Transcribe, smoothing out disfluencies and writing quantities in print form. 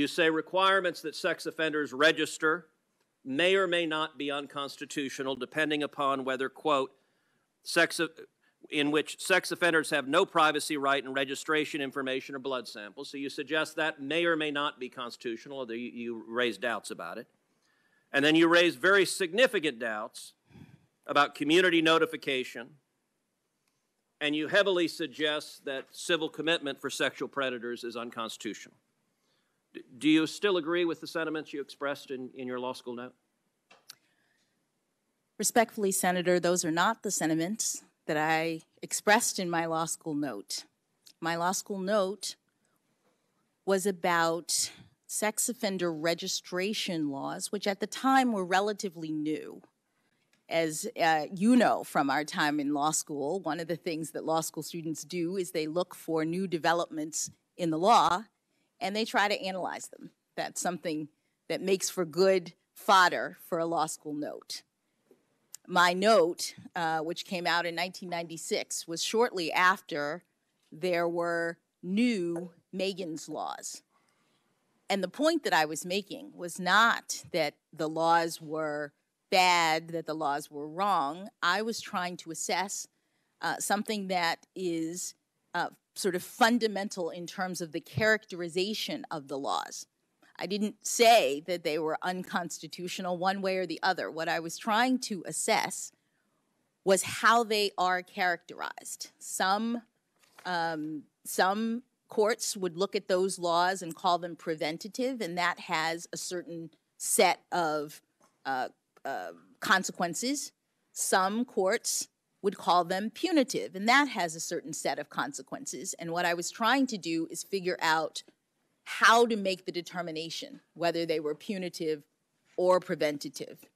You say requirements that sex offenders register may or may not be unconstitutional, depending upon whether, quote, in which sex offenders have no privacy right in registration information or blood samples. So you suggest that may or may not be constitutional, although you raise doubts about it. And then you raise very significant doubts about community notification, and you heavily suggest that civil commitment for sexual predators is unconstitutional. Do you still agree with the sentiments you expressed in your law school note? Respectfully, Senator, those are not the sentiments that I expressed in my law school note. My law school note was about sex offender registration laws, which at the time were relatively new. As you know from our time in law school, one of the things that law school students do is they look for new developments in the law and they try to analyze them. That's something that makes for good fodder for a law school note. My note, which came out in 1996, was shortly after there were new Megan's laws. And the point that I was making was not that the laws were bad, that the laws were wrong. I was trying to assess something that is sort of fundamental in terms of the characterization of the laws. I didn't say that they were unconstitutional one way or the other. What I was trying to assess was how they are characterized. Some courts would look at those laws and call them preventative, and that has a certain set of consequences. Some courts would call them punitive, and that has a certain set of consequences. And what I was trying to do is figure out how to make the determination whether they were punitive or preventative.